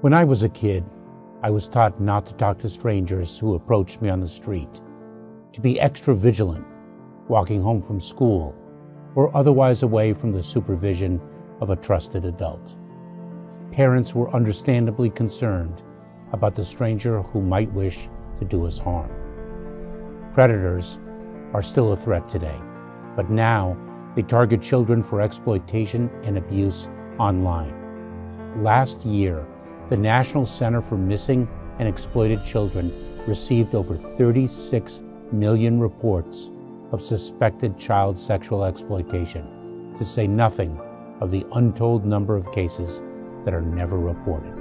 When I was a kid, I was taught not to talk to strangers who approached me on the street, to be extra vigilant, walking home from school, or otherwise away from the supervision of a trusted adult. Parents were understandably concerned about the stranger who might wish to do us harm. Predators are still a threat today, but now they target children for exploitation and abuse online. Last year, the National Center for Missing and Exploited Children received over 36 million reports of suspected child sexual exploitation, to say nothing of the untold number of cases that are never reported.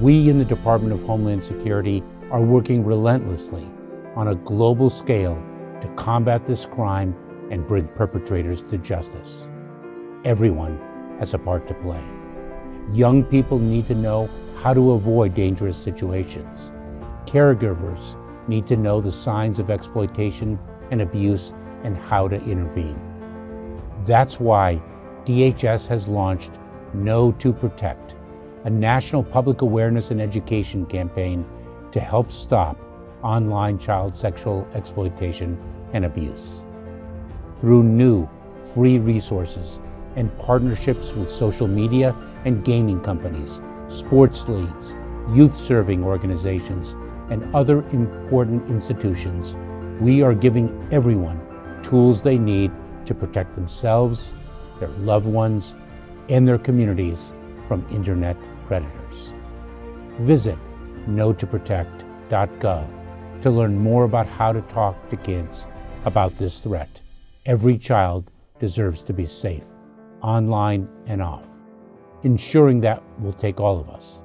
We in the Department of Homeland Security are working relentlessly on a global scale to combat this crime and bring perpetrators to justice. Everyone has a part to play. Young people need to know how to avoid dangerous situations. Caregivers need to know the signs of exploitation and abuse and how to intervene. That's why DHS has launched Know2Protect, a national public awareness and education campaign to help stop online child sexual exploitation and abuse. Through new free resources and partnerships with social media and gaming companies, sports leagues, youth-serving organizations, and other important institutions, we are giving everyone tools they need to protect themselves, their loved ones, and their communities from internet predators. Visit Know2Protect.gov to learn more about how to talk to kids about this threat. Every child deserves to be safe, online and off. Ensuring that will take all of us.